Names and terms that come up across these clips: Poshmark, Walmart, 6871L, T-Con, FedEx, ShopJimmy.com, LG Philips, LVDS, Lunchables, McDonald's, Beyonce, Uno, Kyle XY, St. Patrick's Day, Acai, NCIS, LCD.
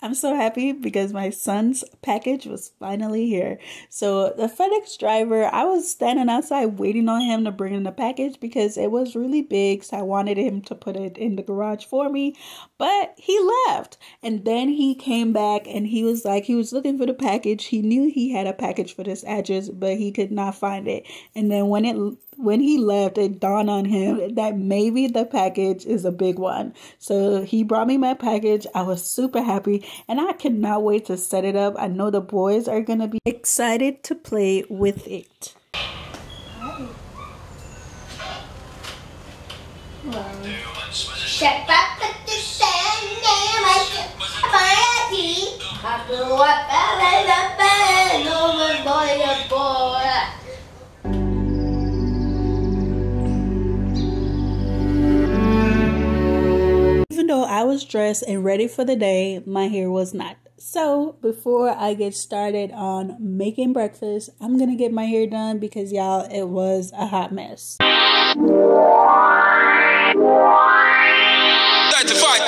I'm so happy because my son's package was finally here. So the FedEx driver, I was standing outside waiting on him to bring in the package because it was really big. So I wanted him to put it in the garage for me, but he left. And then he came back and he was like, he was looking for the package. He knew he had a package for this address, but he could not find it. And then when he left, it dawned on him that maybe the package is a big one. So he brought me my package. I was super happy and I cannot wait to set it up. I know the boys are going to be excited to play with it. Though I was dressed and ready for the day, my hair was not. So before I get started on making breakfast, I'm gonna get my hair done because y'all, it was a hot mess. 35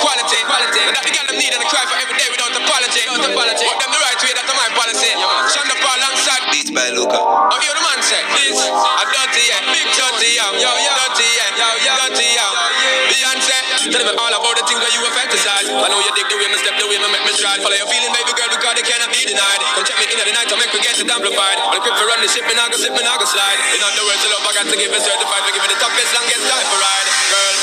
quality. We got them need and cry for every day without apology. Walk them the right way, that's my policy. Shanda Paul alongside beats by Luca. I'm here the man said, this I'm dirty, yeah. Big dirty, yeah. Yo, yo, dirty, yeah. Yo, yo, dirty, yeah. Beyonce, tell me all about the things that you have fantasized. I know you dig the way, me step the way, me make me stride. Follow your feeling, baby girl, because they cannot be denied. Come check me in the night, I'll make me get it amplified. I'll equip for run the ship, and I'll go slip, and I'll go slide. In other words, love, I got to give it certified. We give it the toughest, longest time for ride, girl.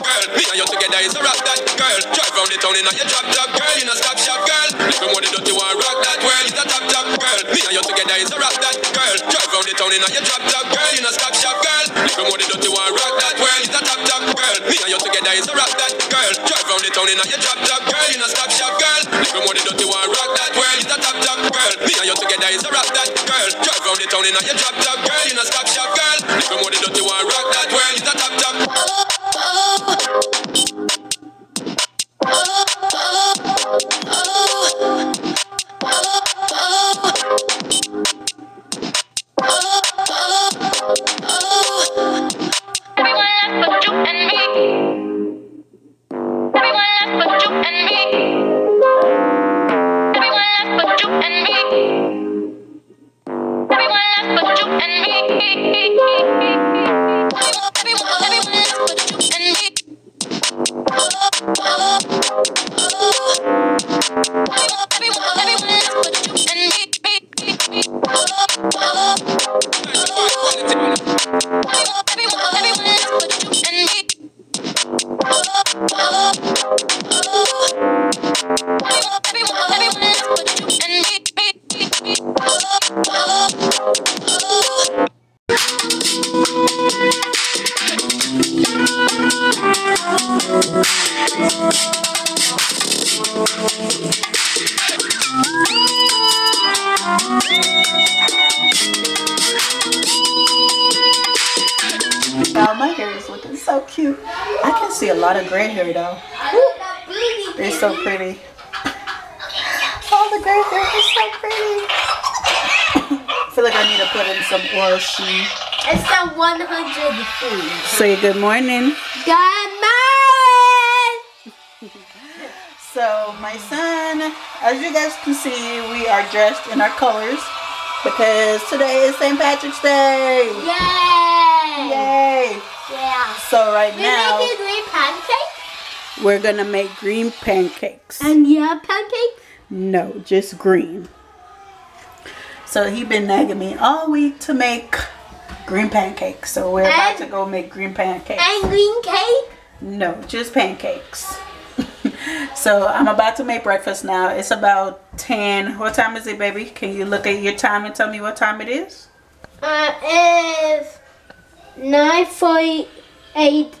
Girl, me and you together is a rock that girl. Drive round the town in your drop top girl. You know stop shop girl. Living more than dirty one rock that world. It's a top top girl. Me and you together is a rock that girl. Drive round the town in your drop top girl. You know stop shop girl. Living more than dirty one rock that world. It's a top top girl. Me and you together is a rock that girl. Drive round the town in your drop top girl. You know stop shop girl. Living more than dirty one rock that world. It's a top top girl. Me and you together is a rock that girl. Drive round the town in your drop top girl. You know stop shop girl. Living more than dirty one rock that world. It's a top top girl. So cute. I can see a lot of gray hair though. Ooh, they're so pretty. All the gray hair is so pretty. I feel like I need to put in some oil sheen. It's the 100 feet. Say good morning. Good morning. So my son, as you guys can see, we are dressed in our colors because today is St. Patrick's Day. Yay! Yay! Yeah. So right now, we're making green pancakes? We're gonna make green pancakes. And yellow pancakes? No, just green. So he been nagging me all week to make green pancakes. So we're about to go make green pancakes. And green cake? No, just pancakes. So I'm about to make breakfast now. It's about 10. What time is it, baby? Can you look at your time and tell me what time it is? It's 9:48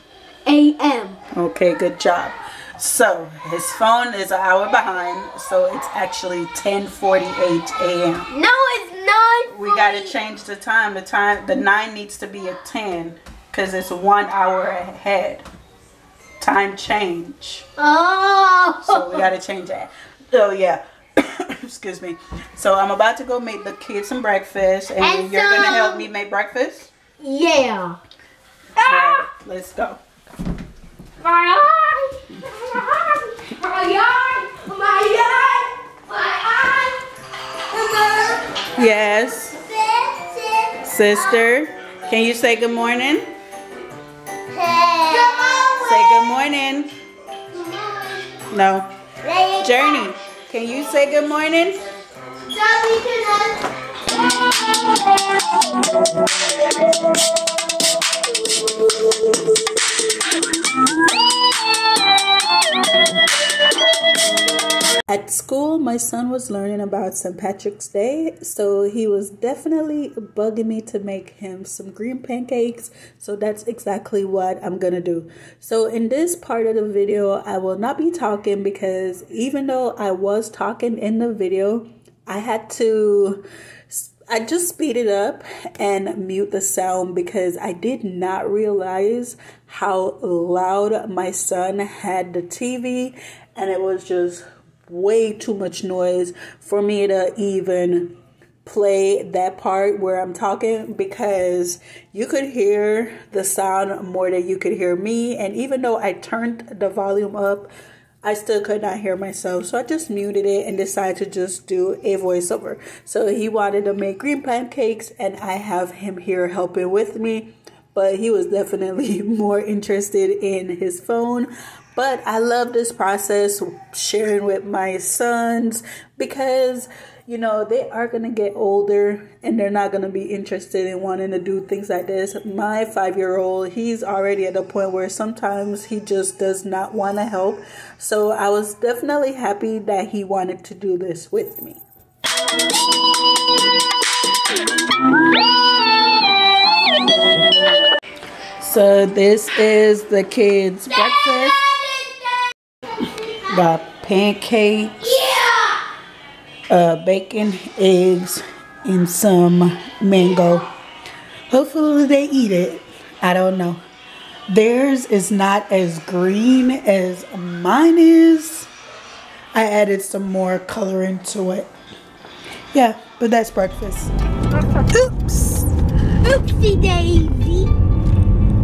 a.m. Okay, good job. So his phone is an hour behind, so it's actually 10:48 a.m. No, it's 9:48. We gotta change the time. The 9 needs to be a 10 because it's 1 hour ahead. Time change. Oh. So we gotta change that. So yeah. Excuse me. So I'm about to go make the kids some breakfast, and you're gonna help me make breakfast. Yeah. Right, let's go. My eye. My eye. My eye. My eye. Yes. Sister, can you say good morning? Hey. Say good morning. No. Journey, can you say good morning? At school, my son was learning about St. Patrick's Day, so he was definitely bugging me to make him some green pancakes, so that's exactly what I'm gonna do. So in this part of the video, I will not be talking because even though I was talking in the video, I just speeded up and mute the sound because I did not realize how loud my son had the TV, and it was just way too much noise for me to even play that part where I'm talking, because you could hear the sound more than you could hear me, and even though I turned the volume up, I still could not hear myself. So I just muted it and decided to just do a voiceover. So he wanted to make green pancakes and I have him here helping with me, but he was definitely more interested in his phone. But I love this process, sharing with my sons, because, you know, they are going to get older and they're not going to be interested in wanting to do things like this. My 5-year-old, he's already at the point where sometimes he just does not want to help. So I was definitely happy that he wanted to do this with me. So this is the kids' breakfast. The pancakes, yeah! Bacon, eggs, and some mango. Hopefully they eat it. I don't know. Theirs is not as green as mine is. I added some more coloring to it. Yeah, but that's breakfast. Oops! Oopsie daisy!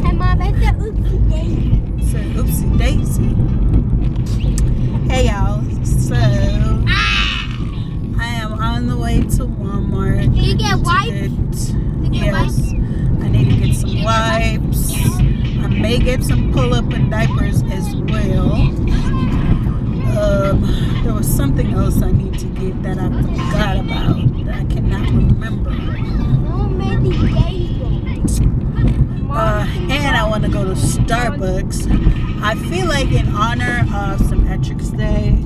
Hey Mom, that's the oopsie daisy. So oopsie daisy. Hey y'all, so I am on the way to Walmart. Can you get wipes? Yes, I need to get some wipes. I may get some pull-up and diapers as well. There was something else I need to get that I forgot about that I cannot remember. And I want to go to Starbucks. I feel like in honor of St. Patrick's Day,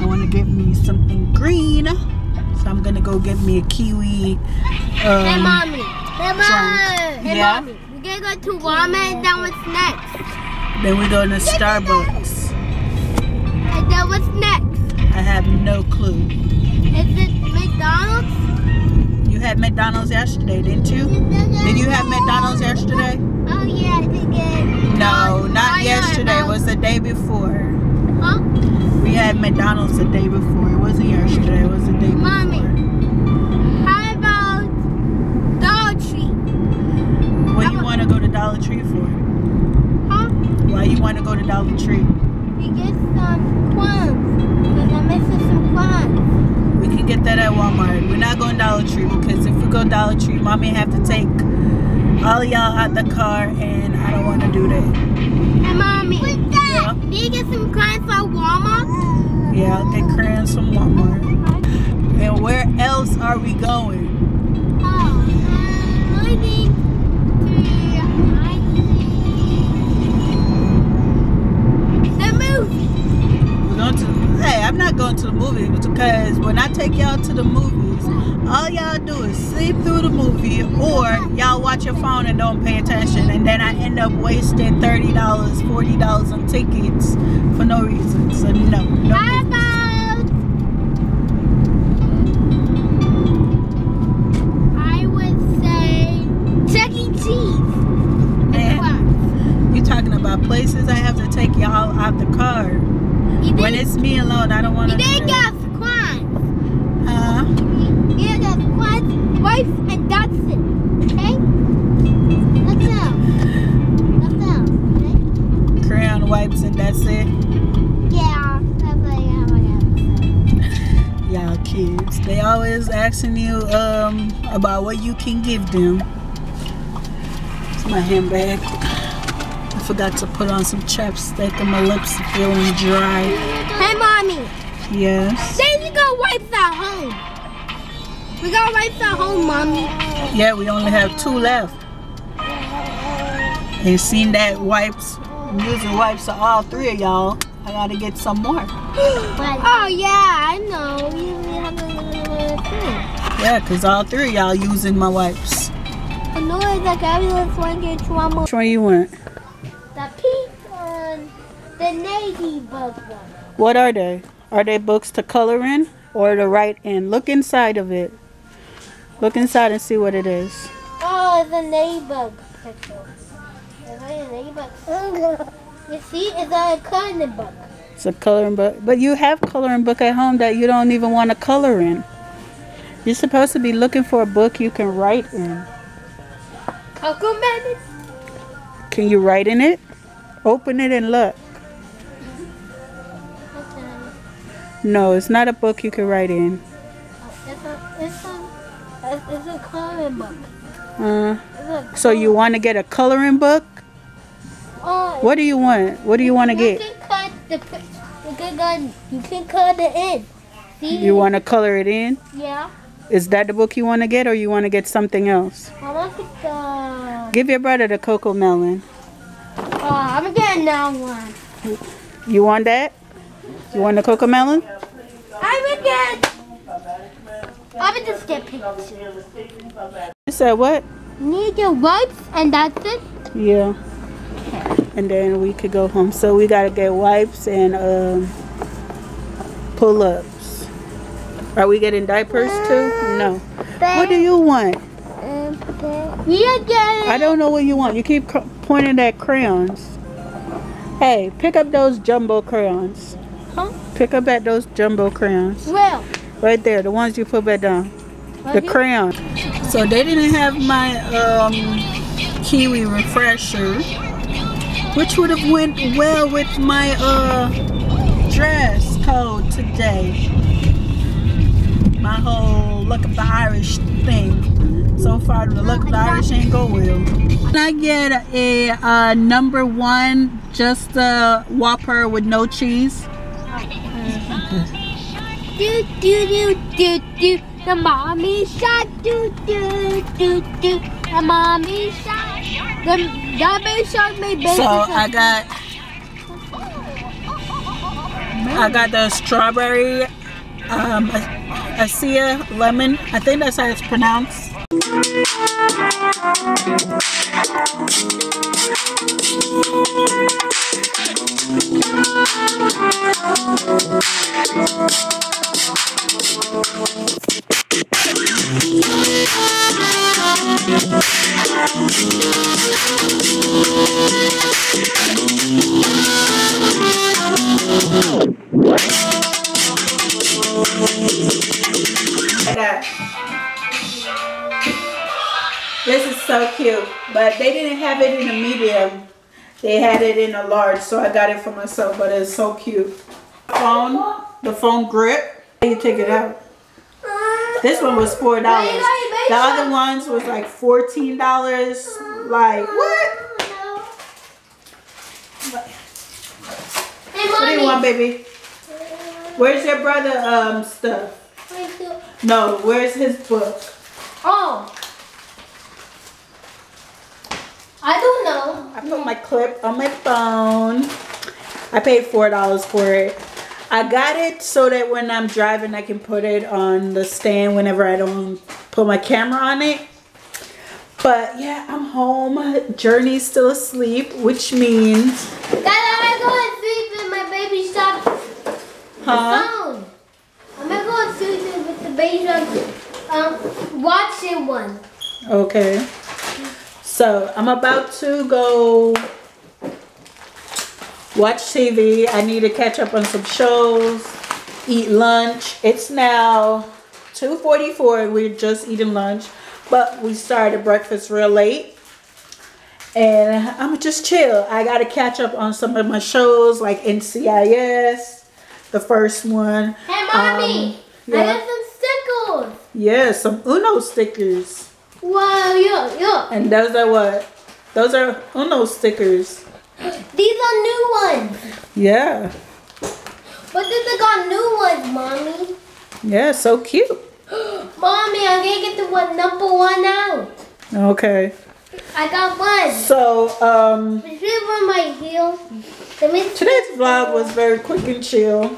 I want to get me something green. So I'm going to go get me a kiwi. Hey, Mommy. Hey, Mommy. Hey, yeah? Mommy. We're going to go to Walmart and then what's next? Then we're going to Starbucks. And then what's next? I have no clue. Is it McDonald's? You had McDonald's yesterday, didn't you? Did you have McDonald's yesterday? Oh, yeah, I did get. No, not yesterday. It was the day before. Huh? We had McDonald's the day before. It wasn't yesterday. It was the day before. Mommy, how about Dollar Tree? What do you want to go to Dollar Tree for? Huh? Why you want to go to Dollar Tree? We get some crumbs. Because I'm missing some crumbs. We can get that at Walmart. We're not going to Dollar Tree because if we go Dollar Tree, Mommy have to take all y'all out the car, and I don't want to do that. Hey, Mommy. What's that? Yeah. Did you get some crayons from Walmart? Yeah, I'll get crayons from Walmart. And where else are we going? Oh, I think the movie. We're going to, hey, I'm not going to the movies because when I take y'all to the movies, all y'all do is sleep through the movie or y'all watch your phone and don't pay attention, and then I end up wasting $30, $40 on tickets for no reason. So no, no. Bye -bye. I would say Chuck E. Cheese. Man, you're talking about places I have to take y'all out the car. When it's me alone, I don't want to do that. Wife and Dodson, okay? That's all. That's all, okay? Crayon wipes and that's it? Yeah, that's what I have. Y'all kids. They always asking you about what you can give them. It's my handbag. I forgot to put on some chapstick and my lips are feeling dry. Hey, Mommy. Yes? Then you go wipe that home. We gotta wipe that home, Mommy. Yeah, we only have 2 left. And seeing that wipes, using wipes for all 3 of y'all, I gotta get some more. Oh yeah, I know. We only have a little thing. Yeah, cause all 3 of y'all using my wipes. I know it's like everyone's one gets one more. Which one you want? The pink one, the navy book one. What are they? Are they books to color in or to write in? Look inside of it. Look inside and see what it is. Oh, it's a navy book. It's a navy book. You see, it's a coloring book. It's a coloring book. But you have coloring book at home that you don't even want to color in. You're supposed to be looking for a book you can write in. Can you write in it? Open it and look. Okay. No, it's not a book you can write in. It's a coloring book. So you want to get a coloring book? What do you want? What do you want to get? You can color it in. See? You want to color it in? Yeah. Is that the book you want to get or you want to get something else? I want to get give your brother the cocoa melon. I'm going to get another one. You want that? You want the cocoa melon? I'm going to just get pictures. You said what? Need your wipes and that's it? Yeah. And then we could go home. So we gotta get wipes and pull-ups. Are we getting diapers too? No. What do you want? I don't know what you want. You keep pointing at crayons. Hey, pick up those jumbo crayons. Huh? Pick up at those jumbo crayons. Well. Right there, the ones you put back down. The crayons. So they didn't have my kiwi refresher, which would have went well with my dress code today. My whole look of the Irish thing. So far the look of the Irish ain't go well. Can I get a #1, just a Whopper with no cheese? Do do do do do the mommy shot, do do do do the mommy shot. So I got the strawberry Acai lemon. I think that's how it's pronounced. This is so cute, but they didn't have it in a medium. They had it in a large, so I got it for myself, but it's so cute. The phone grip. You take it out. This one was $4. The other ones was like $14. Like, what? Hey, Mommy. What do you want, baby? Where's your brother stuff? No, where's his book? Oh. I don't know. I put my clip on my phone. I paid $4 for it. I got it so that when I'm driving, I can put it on the stand whenever I don't put my camera on it. But yeah, I'm home. Journey's still asleep, which means that I'm gonna sleep in my baby shop. Huh? I'm gonna go sleep with the baby shop. Watching one. Okay. So I'm about to go watch TV. I need to catch up on some shows, eat lunch. It's now 2:44. We're just eating lunch, but we started breakfast real late. And I'm just chill. I got to catch up on some of my shows like NCIS, the first one. Hey, Mommy. Yeah. I got some Unos. Yes, some Uno stickers. Wow, yo. And those are what? Those are Uno stickers. These are new ones. Yeah. But these are got new ones, Mommy. Yeah, so cute. Mommy, I'm gonna get the one #1 out. Okay. I got one. So, Is this one my heel? Today's vlog was very quick and chill.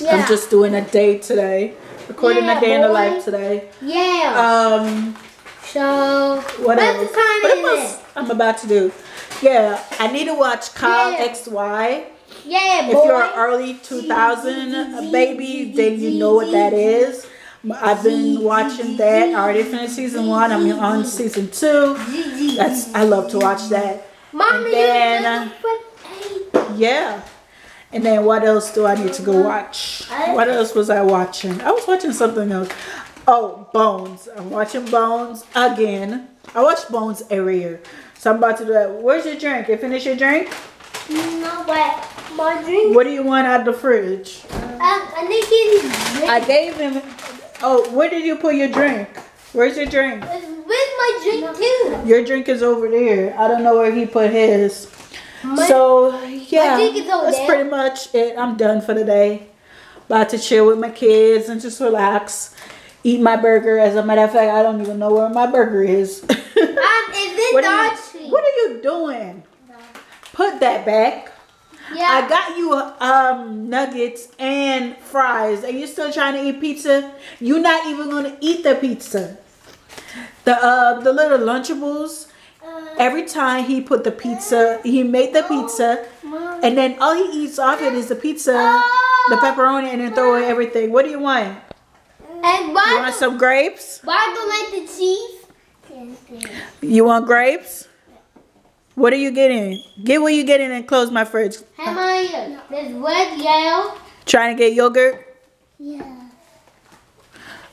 Yeah. I'm just doing a day today. Recording a day in the life today. Yeah. So, what else? I'm about to do. Yeah, I need to watch Kyle XY. Yeah, boy. If you're an early 2000 baby, then you know what that is. I've been watching that. I already finished season 1. I'm on season 2. I love to watch that. Mommy, and then, yeah. And then what else do I need to go watch? What else was I watching? I was watching something else. Oh, Bones. I'm watching Bones again. I watch Bones every year. So I'm about to do that. Where's your drink? You finish your drink? No, but my drink. What do you want out of the fridge? I gave him. Oh, where did you put your drink? Where's your drink? Where's my drink too? Your drink is over there. I don't know where he put his. So yeah, that's pretty much it. I'm done for the day. About to chill with my kids and just relax. Eat my burger. As a matter of fact, I don't even know where my burger is. Is it dodgy? What are you doing? Put that back. Yeah. I got you nuggets and fries, and you're still trying to eat pizza. You're not even gonna eat the pizza. The little Lunchables. Every time he put the pizza, he made the pizza, and then all he eats off it is the pizza, the pepperoni, and then throw away everything. What do you want? You want some grapes? Why don't like the cheese? You want grapes? What are you getting? Get what you're getting and close my fridge. How about you? There's red, yellow. Trying to get yogurt? Yeah.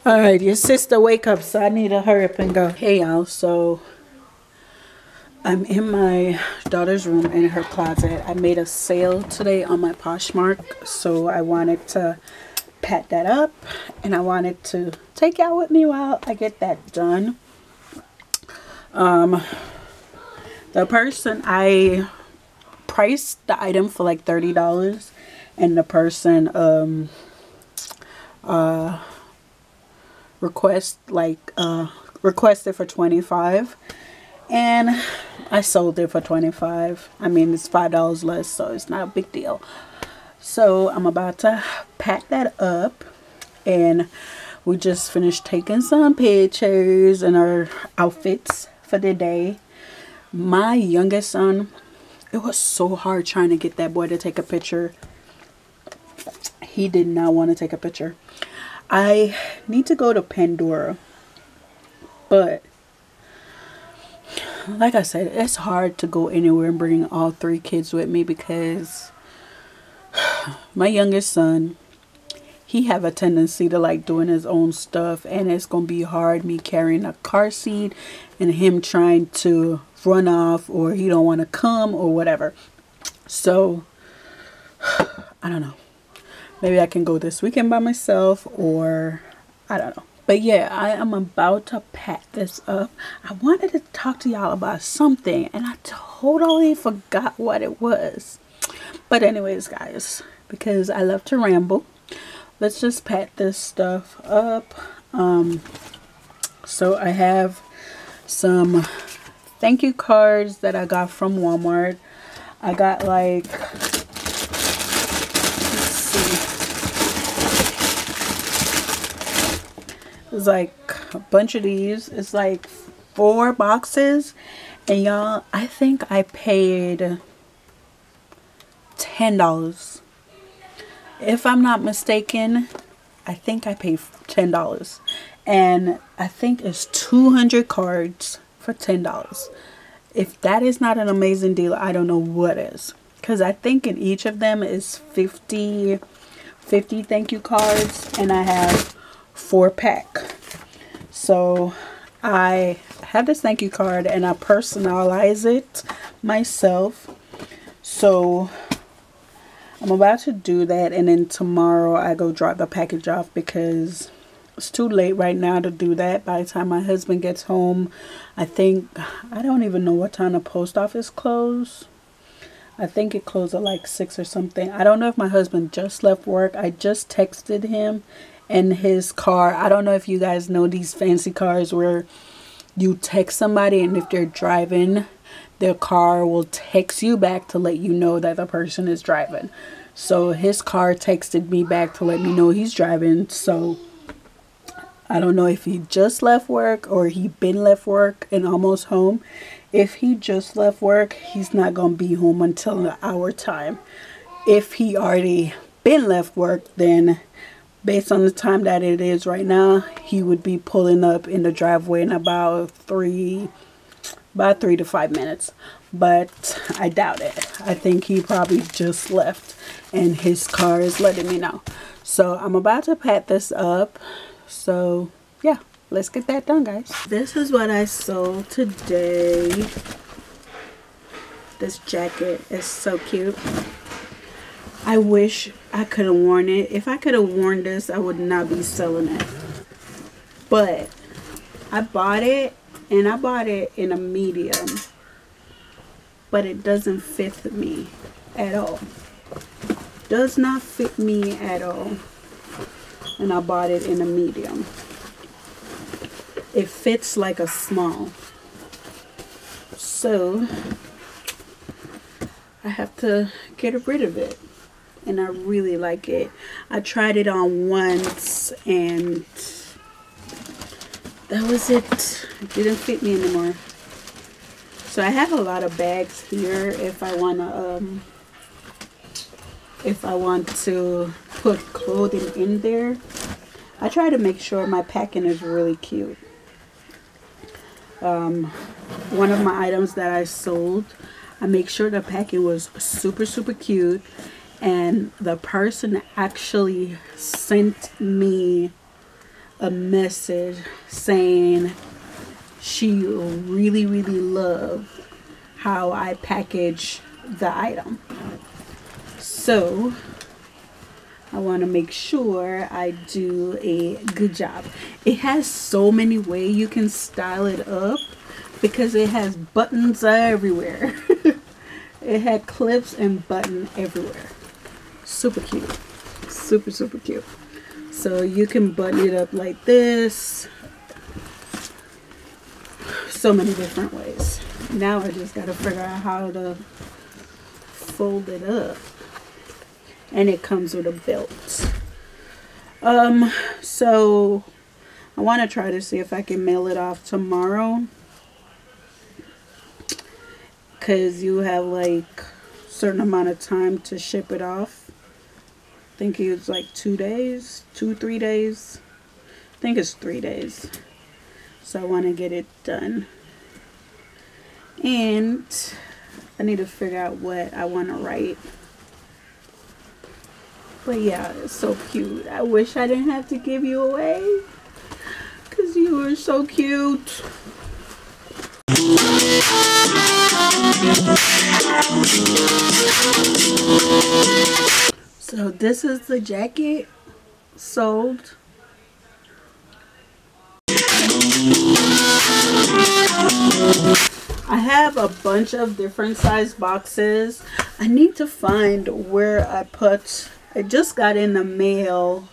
All right, your sister wake up, so I need to hurry up and go. Hey, y'all, so I'm in my daughter's room in her closet. I made a sale today on my Poshmark, so I wanted to pat that up, and I wanted to take y'all with me while I get that done. The person, I priced the item for like $30, and the person requested for $25, and I sold it for $25. I mean, it's $5 less, so it's not a big deal. So I'm about to pack that up, and we just finished taking some pictures and our outfits for the day. My youngest son, it was so hard trying to get that boy to take a picture. He did not want to take a picture. I need to go to Pandora, but like I said, it's hard to go anywhere and bring all 3 kids with me, because my youngest son, he have a tendency to like doing his own stuff, and it's gonna be hard me carrying a car seat and him trying to run off, or he don't want to come or whatever. So I don't know, maybe I can go this weekend by myself, or I don't know. But yeah, I am about to pack this up. I wanted to talk to y'all about something, and I totally forgot what it was. But anyways, guys, because I love to ramble, let's just pack this stuff up. So I have some thank you cards that I got from Walmart. I got like, let's see, it's like a bunch of these. It's like 4 boxes, and y'all, I think I paid $10. If I'm not mistaken, I think I paid $10, and I think it's 200 cards for $10. If that is not an amazing deal, I don't know what is, because I think in each of them is 50 thank you cards, and I have 4 pack. So I have this thank you card, and I personalize it myself, so I'm about to do that, and then tomorrow I go drop the package off, because It's too late right now to do that. By the time my husband gets home, I don't even know what time the post office closed. I think it closed at like 6 or something. I don't know if my husband just left work. I just texted him and his car. I don't know if you guys know these fancy cars where you text somebody, and if they're driving, their car will text you back to let you know that the person is driving. So his car texted me back to let me know he's driving. So I don't know if he just left work or he been left work and almost home. If he just left work, he's not going to be home until our time. If he already been left work, then based on the time that it is right now, he would be pulling up in the driveway in about 3 to 5 minutes. But I doubt it. I think he probably just left and his car is letting me know. So I'm about to pack this up. So yeah, let's get that done, guys. This is what I sold today. This jacket is so cute. I wish I could have worn it. If I could have worn this, I would not be selling it. But I bought it, and I bought it in a medium, but it doesn't fit me at all. Does not fit me at all. And I bought it in a medium. It fits like a small. So I have to get rid of it. And I really like it. I tried it on once and that was it. It didn't fit me anymore. So I have a lot of bags here if I want to put clothing in there. I try to make sure my packing is really cute. One of my items that I sold, I make sure the packing was super cute, and the person actually sent me a message saying she really loved how I package the item. So I want to make sure I do a good job. It has so many ways you can style it up because it has buttons everywhere. It had clips and buttons everywhere. Super cute. Super cute. So you can button it up like this. So many different ways. Now I just got to figure out how to fold it up. And it comes with a belt. So I want to try to see if I can mail it off tomorrow, because you have like certain amount of time to ship it off. I think it was like 2 days, 2-3 days. I think it's 3 days. So I want to get it done, and I need to figure out what I want to write. But yeah, it's so cute. I wish I didn't have to give you away, because you were so cute. So this is the jacket sold. I have a bunch of different size boxes. I need to find where I put... I just got in the mail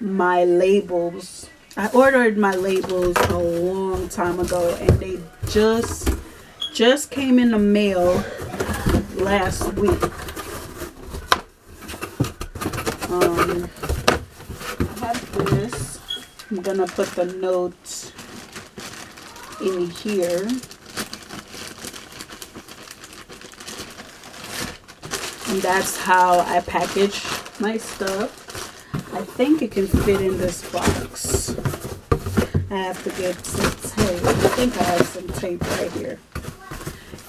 my labels. I ordered my labels a long time ago, and they just came in the mail last week. I have this. I'm gonna put the notes in here. And that's how I package my stuff. I think it can fit in this box. I have to get some tape. I think I have some tape right here.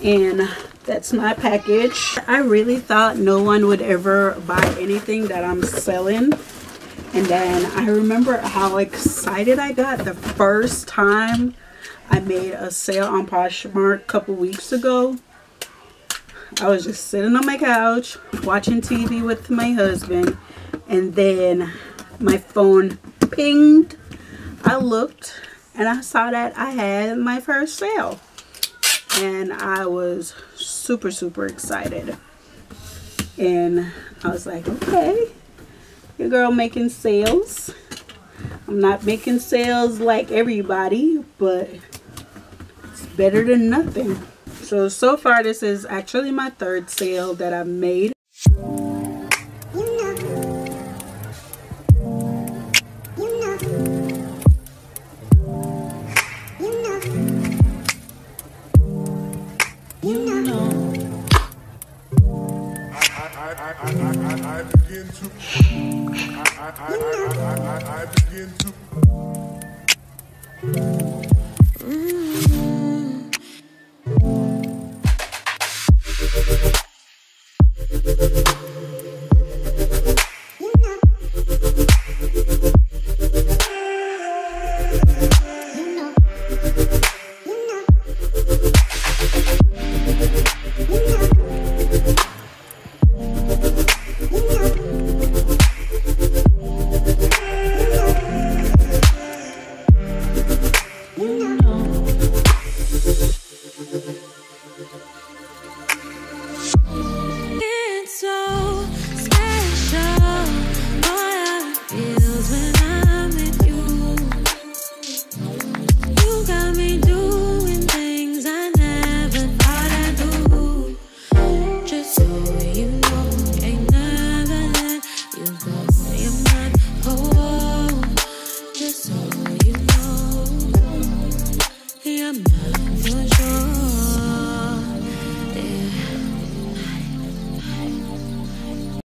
And that's my package. I really thought no one would ever buy anything that I'm selling. And then I remember how excited I got the first time I made a sale on Poshmark a couple weeks ago. I was just sitting on my couch watching TV with my husband, and then my phone pinged I looked and I saw that I had my first sale, and I was super excited. And I was like, okay, your girl making sales. I'm not making sales like everybody, but it's better than nothing. So far this is actually my third sale that I've made.